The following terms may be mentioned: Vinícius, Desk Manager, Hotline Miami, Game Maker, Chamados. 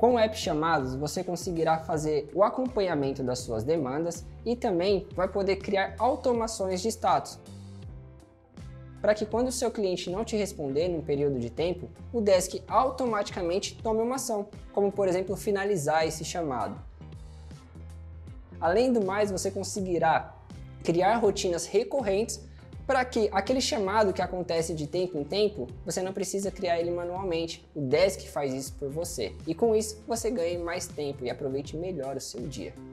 Com o app Chamados, você conseguirá fazer o acompanhamento das suas demandas e também vai poder criar automações de status, para que quando o seu cliente não te responder num período de tempo, o desk automaticamente tome uma ação, como por exemplo finalizar esse chamado. Além do mais, você conseguirá criar rotinas recorrentes para que aquele chamado que acontece de tempo em tempo, você não precisa criar ele manualmente, o desk faz isso por você. E com isso, você ganha mais tempo e aproveite melhor o seu dia.